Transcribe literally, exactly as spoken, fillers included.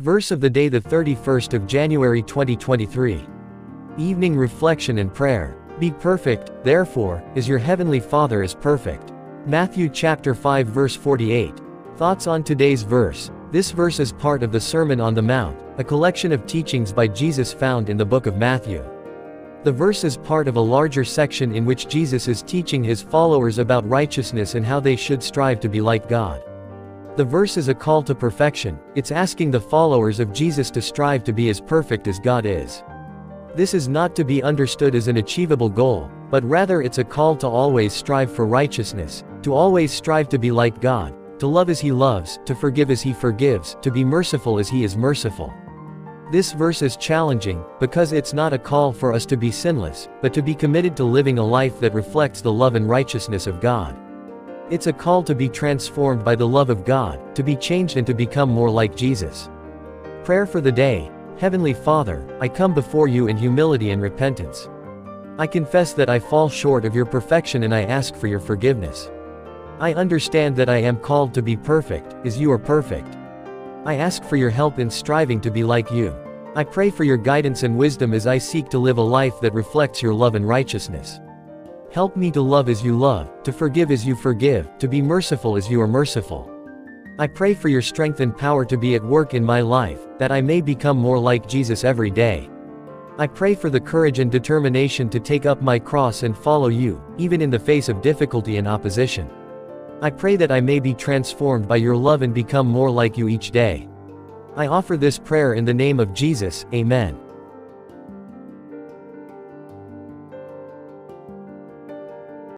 Verse of the day, the thirty-first of January twenty twenty-three. Evening reflection and prayer. Be perfect, therefore, as your heavenly Father is perfect. Matthew chapter five verse forty-eight. Thoughts on today's verse. This verse is part of the Sermon on the Mount, a collection of teachings by Jesus found in the book of Matthew. The verse is part of a larger section in which Jesus is teaching his followers about righteousness and how they should strive to be like God. The verse is a call to perfection. It's asking the followers of Jesus to strive to be as perfect as God is. This is not to be understood as an achievable goal, but rather it's a call to always strive for righteousness, to always strive to be like God, to love as he loves, to forgive as he forgives, to be merciful as he is merciful. This verse is challenging, because it's not a call for us to be sinless, but to be committed to living a life that reflects the love and righteousness of God. It's a call to be transformed by the love of God, to be changed and to become more like Jesus. Prayer for the day. Heavenly Father, I come before you in humility and repentance. I confess that I fall short of your perfection and I ask for your forgiveness. I understand that I am called to be perfect, as you are perfect. I ask for your help in striving to be like you. I pray for your guidance and wisdom as I seek to live a life that reflects your love and righteousness. Help me to love as you love, to forgive as you forgive, to be merciful as you are merciful. I pray for your strength and power to be at work in my life, that I may become more like Jesus every day. I pray for the courage and determination to take up my cross and follow you, even in the face of difficulty and opposition. I pray that I may be transformed by your love and become more like you each day. I offer this prayer in the name of Jesus, Amen.